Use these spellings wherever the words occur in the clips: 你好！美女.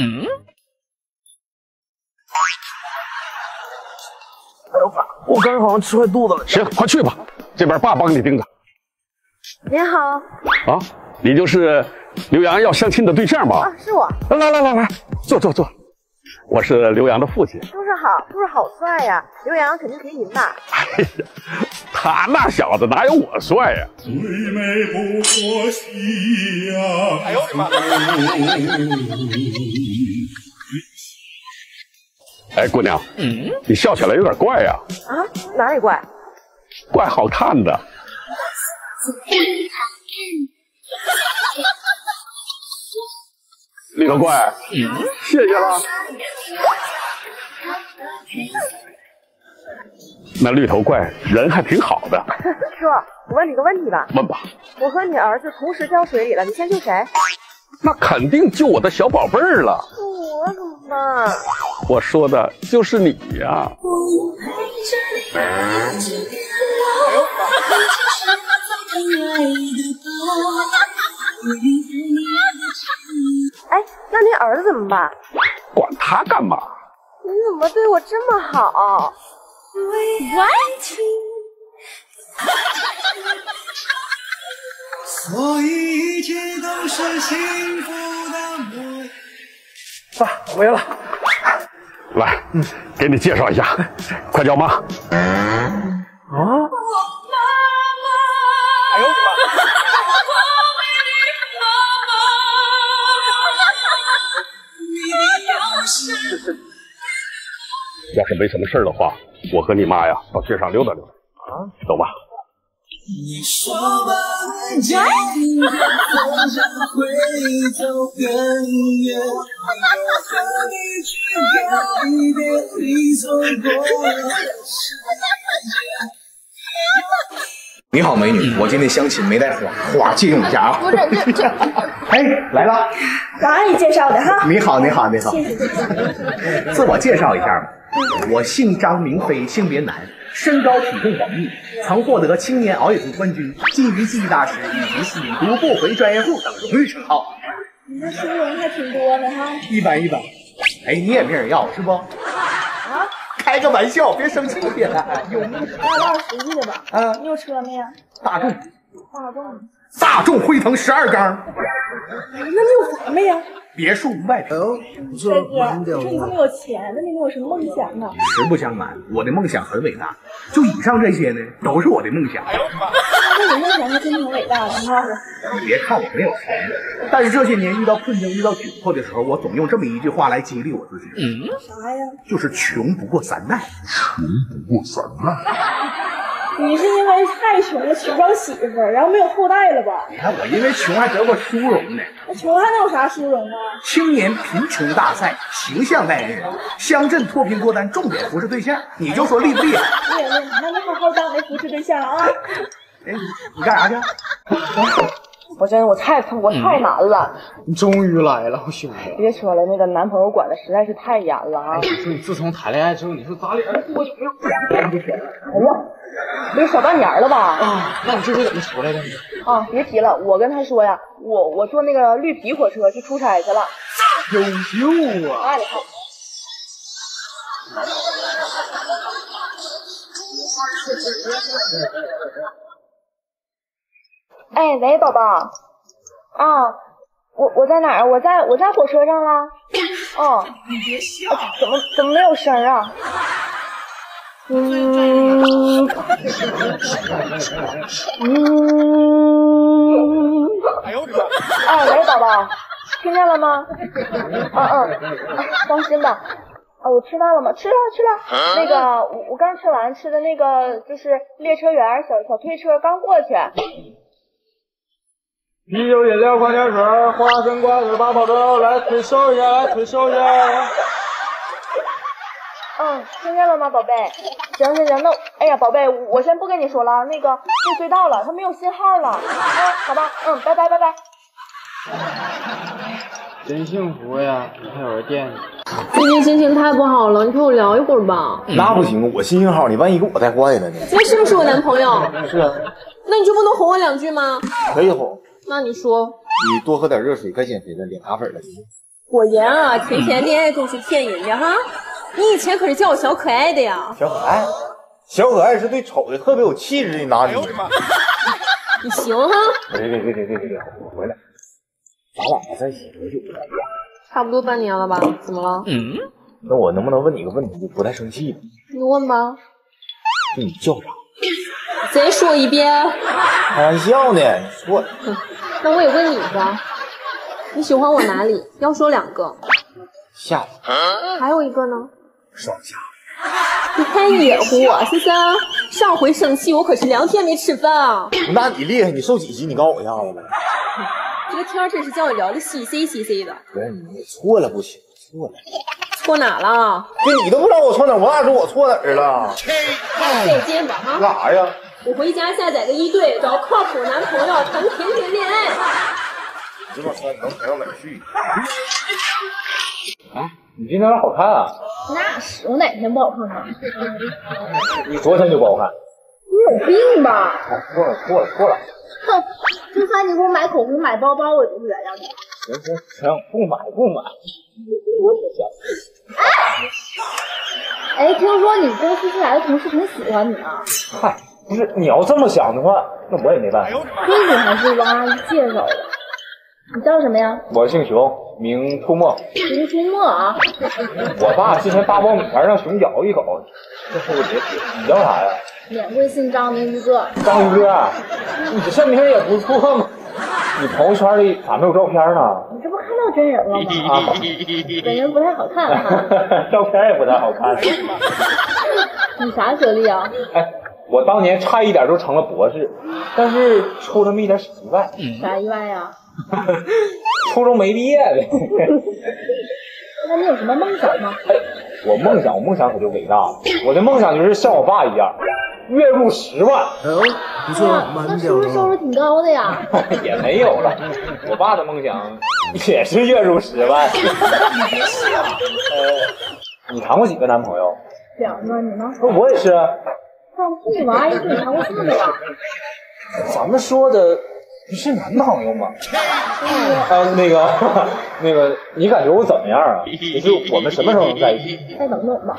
嗯，哎呦爸，我刚才好像吃坏肚子了。行，快去吧，这边爸帮你盯着。您好。啊，你就是刘洋要相亲的对象吧？啊，是我。来，坐坐坐。我是刘洋的父亲。叔叔好，叔叔好帅呀！刘洋肯定可以赢吧？哎呀，他那小子哪有我帅呀？最美不过夕阳。哎呦我的妈！ 哎，姑娘，嗯，你笑起来有点怪呀。啊，哪里怪？怪好看的。李老怪，嗯，谢谢了。那绿头怪人还挺好的。叔，我问你个问题吧。问吧。我和你儿子同时掉水里了，你先救谁？ 那肯定救我的小宝贝儿了。是我怎么办？我说的就是你呀。哎，那您儿子怎么办？管他干嘛？你怎么对我这么好 ？What？ 所以一直都是幸福的模样。爸，我回来了。来，嗯，给你介绍一下，快叫妈。啊？我妈妈。哎呦我的妈！要是没什么事儿的话，我和你妈呀到街上溜达溜达。啊，走吧。 你说吧，爱情总是会走更远，我和你去告别你走过的世界。你好，美女，我今天相亲没带花，借用一下啊。不是，这，哎，来了，王阿姨介绍的哈。你好，谢谢。自我介绍一下吧，我姓张，名飞，性别男。 身高体重保密，曾获得青年熬夜族冠军、金鱼记忆大师以及市民不不回专业户等荣誉称号。你这收入还挺多的哈。一般。哎，你也没人要是不？啊？开个玩笑，别生气呀。有没有？那我实际的吧。啊。你有车没呀？大众。大众辉腾12缸。那你有房没呀？ 别墅500平。再见，你说你这么有钱，那你有什么梦想呢？实不相瞒，我的梦想很伟大，就以上这些呢，都是我的梦想。那你梦想还真挺伟大的哈。你别看我没有钱，但是这些年遇到困境、遇到窘迫的时候，我总用这么一句话来激励我自己。嗯，啥呀？就是穷不过三代。穷不过三代。 你是因为太穷了娶不着媳妇儿，然后没有后代了吧？你看我因为穷还得过殊荣呢。那穷还能有啥殊荣啊？青年贫穷大赛形象代言人，乡镇脱贫脱单重点扶持对象，你就说厉不厉害？厉害，那你好好当我的扶持对象啊！哎，你干啥去？我真是我太难了。你终于来了，兄弟！别说了，那个男朋友管的实在是太严了啊！你说你自从谈恋爱之后，你说咱俩多久没有见面了？哎呀！ 不是小半年了吧？啊，那你这是怎么出来的？啊，别提了，我跟他说呀，我坐那个绿皮火车去出差去了。有救啊！哎，哎，喂，宝宝，啊，我在哪儿？我在火车上了。哦，你别笑，怎么没有声啊？ 哎呦我的妈！哎，喂，宝宝，听见了吗？放心吧。啊，我吃饭了吗？吃了。那个，我刚吃完，吃的那个就是列车员小推车刚过去。啤酒、饮料、矿泉水、花生、瓜子、八宝粥，来腿瘦一下，嗯，听见了吗，宝贝？行，那哎呀，宝贝，我先不跟你说了，那个这隧道了，它没有信号了。哎，好吧，嗯，拜拜。真幸福呀，你还有人惦记。最近心情太不好了，你陪我聊一会儿吧。那不行，我新信号，你万一给我带坏了呢？那是不是我男朋友？是啊。那你就不能哄我2句吗？可以哄。那你说。你多喝点热水，该减肥了，脸卡粉了。果然啊，甜甜恋爱中是骗人的哈！你以前可是叫我小可爱的呀。小可爱，小可爱是对丑的特别有气质的男人。你行哈？别，我回来，咱俩在一起多久了？差不多半年了吧？怎么了？嗯，那我能不能问你个问题？你不太生气吗？你问吧。就你叫啥？再说一遍。开玩笑呢，你说。那我也问你吧。 你喜欢我哪里？要说两个，下巴，还有一个呢，双下巴。你太野乎我，思思。上回生气我可是2天没吃饭啊。那你厉害，你瘦几斤？你告诉我一下子呗。这个天真是叫我聊的稀碎的。不是你错了不行，错了。错哪了？这你都不知道我错哪，我哪知道我错哪儿了？再见吧哈。干啥呀？我回家下载个1对，找靠谱男朋友谈甜甜恋爱。 你把车能开到哪儿去？哎，你今天有点好看啊！那是，我哪天不好看了？你昨天就不好看。你有病吧？错了！哼，就算你给我买口红、买包包，我也不会原谅你。行，不买。哎，听说你公司新来的同事挺喜欢你啊？嗨，不是，你要这么想的话，那我也没办法。那你还是王阿姨介绍的。 你叫什么呀？我姓熊，名出没。熊出没啊！我爸之前扒苞米还让熊咬一口，这是我别提。你叫啥呀？免贵姓张，名一个。张一哥，你这名也不错嘛。你朋友圈里咋没有照片呢？你这不看到真人了吗？啊，本人不太好看哈。照片也不太好看。你啥学历啊？哎。 我当年差一点就成了博士，但是出了那么一点小意外。啥意外呀？初中没毕业呗。那你有什么梦想吗？哎，我梦想可就伟大了。我的梦想就是像我爸一样，月入10万。哦，不错，那是不是收入挺高的呀？也没有了，我爸的梦想也是月入10万。你谈过几个男朋友？2个，你呢？我也是。 放屁！王阿姨对你谈过4个吧？咱们说的不是男朋友吗？那个，你感觉我怎么样啊？就是我们什么时候能在一起？再等等吧。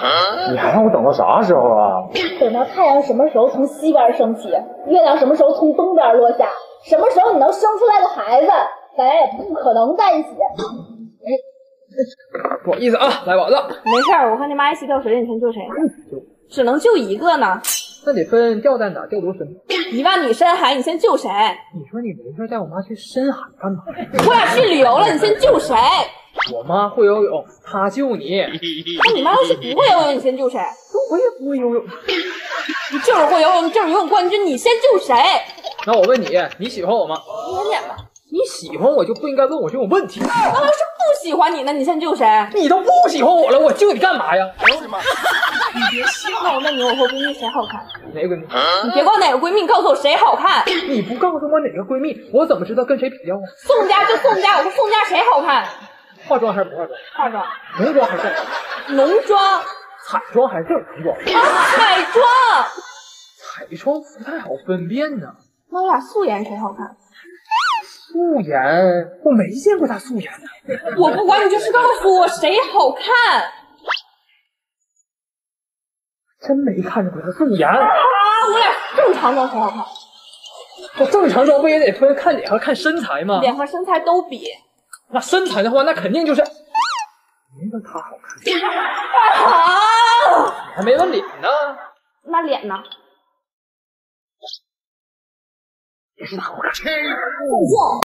你还让我等到啥时候啊？等到太阳什么时候从西边升起，月亮什么时候从东边落下，什么时候你能生出来个孩子，咱俩也不可能在一起。哎，不好意思啊，来晚了。没事，我和你妈一起掉水里，你先救谁？只能救一个呢。 那得分掉在哪，掉多深。你让你深海，你先救谁？你说你没事带我妈去深海干嘛？我俩去旅游了，你先救谁？我妈会游泳，她救你。那你妈要是不会游泳，你先救谁？我也不会游泳。你就是会游泳，你就是游泳冠军，你先救谁？那我问你，你喜欢我吗？一点点吧。你喜欢我就不应该问我这种问题。那要是不喜欢你呢，你先救谁？你都不喜欢我了，我救你干嘛呀？哎呦我的妈！ 你别笑！那我问你，我和闺蜜谁好看？哪个闺蜜？你别管哪个闺蜜，你告诉我谁好看。你不告诉我哪个闺蜜，我怎么知道跟谁比较啊？宋佳就宋佳，我说宋佳谁好看？化妆还是不化妆？化妆。浓妆还是浓妆？彩妆还是正常妆？彩妆。彩妆不太好分辨呢。那我俩素颜谁好看？素颜？我没见过她素颜呢。我不管，你就是告诉我谁好看。 真没看出来他素颜。啊，我俩正常妆才好看。这正常妆不也得分看脸和看身材吗？脸和身材都比。那身材的话，那肯定就是没问他好看。好、啊，还没问脸呢。那脸呢？也是他好看。再见。